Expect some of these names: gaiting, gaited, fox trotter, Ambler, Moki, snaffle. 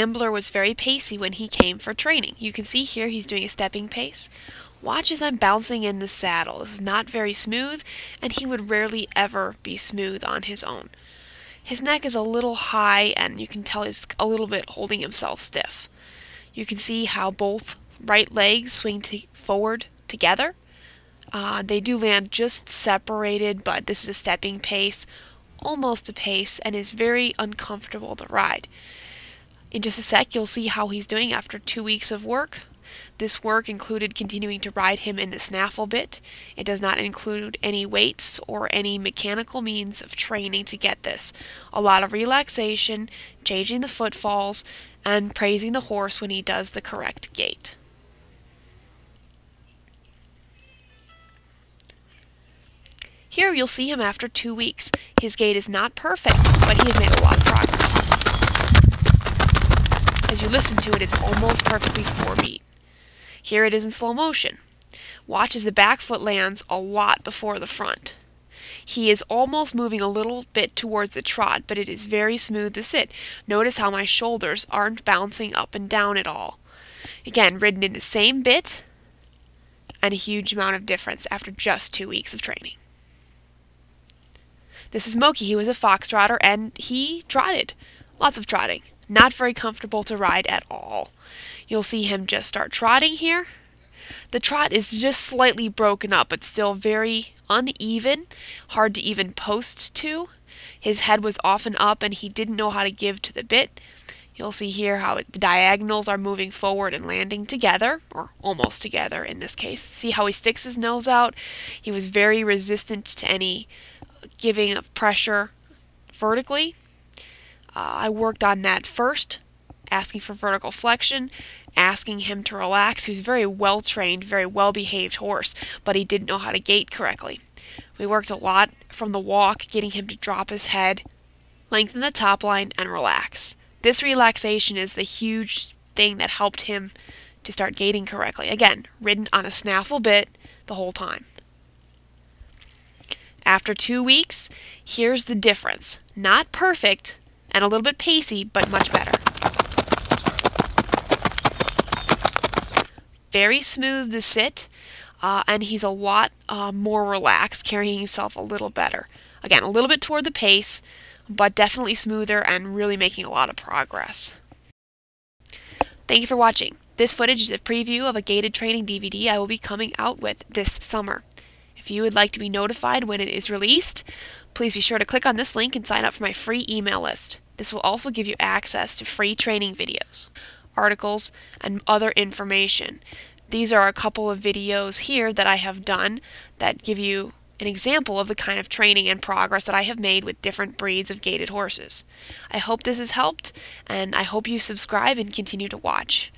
Ambler was very pacey when he came for training. You can see here he's doing a stepping pace. Watch as I'm bouncing in the saddle. This is not very smooth, and he would rarely ever be smooth on his own. His neck is a little high, and you can tell he's a little bit holding himself stiff. You can see how both right legs swing forward together. They do land just separated, but this is a stepping pace, almost a pace, and is very uncomfortable to ride. In just a sec, you'll see how he's doing after 2 weeks of work. This work included continuing to ride him in the snaffle bit. It does not include any weights or any mechanical means of training to get this. A lot of relaxation, changing the footfalls, and praising the horse when he does the correct gait. Here you'll see him after 2 weeks. His gait is not perfect, but he has made a lot of progress. As you listen to it, it's almost perfectly 4 beat. Here it is in slow motion. Watch as the back foot lands a lot before the front. He is almost moving a little bit towards the trot, but it is very smooth to sit. Notice how my shoulders aren't bouncing up and down at all. Again, ridden in the same bit, and a huge amount of difference after just 2 weeks of training. This is Moki. He was a fox trotter, and he trotted. Lots of trotting. Not very comfortable to ride at all. You'll see him just start trotting here. The trot is just slightly broken up, but still very uneven, hard to even post to. His head was often up, and he didn't know how to give to the bit. You'll see here how the diagonals are moving forward and landing together, or almost together in this case. See how he sticks his nose out? He was very resistant to any giving of pressure vertically. I worked on that first, asking for vertical flexion, asking him to relax. He was a very well-trained, very well-behaved horse, but he didn't know how to gait correctly. We worked a lot from the walk, getting him to drop his head, lengthen the top line, and relax. This relaxation is the huge thing that helped him to start gaiting correctly. Again, ridden on a snaffle bit the whole time. After 2 weeks, here's the difference. Not perfect, and a little bit pacey, but much better. Very smooth to sit, and he's a lot more relaxed, carrying himself a little better. Again, a little bit toward the pace, but definitely smoother and really making a lot of progress. Thank you for watching. This footage is a preview of a gated training DVD I will be coming out with this summer. If you would like to be notified when it is released, please be sure to click on this link and sign up for my free email list. This will also give you access to free training videos, articles, and other information. These are a couple of videos here that I have done that give you an example of the kind of training and progress that I have made with different breeds of gated horses. I hope this has helped, and I hope you subscribe and continue to watch.